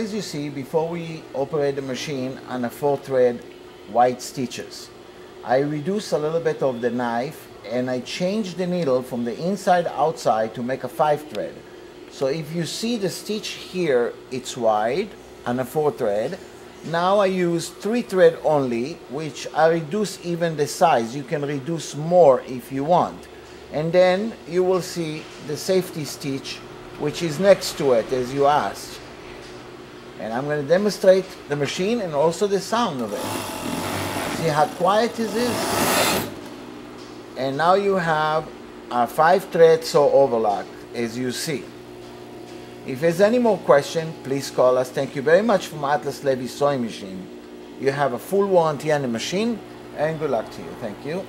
As you see, before we operate the machine on a 4-thread white stitches, I reduce a little bit of the knife and I change the needle from the inside outside to make a 5-thread. So if you see the stitch here, it's wide on a 4-thread. Now I use 3-thread only, which I reduce even the size. You can reduce more if you want. And then you will see the safety stitch, which is next to it, as you asked. And I'm going to demonstrate the machine and also the sound of it. See how quiet it is? And now you have a 5-thread sew overlock, as you see. If there's any more question, please call us. Thank you very much from Atlas Levy Sewing Machine. You have a full warranty on the machine, and good luck to you. Thank you.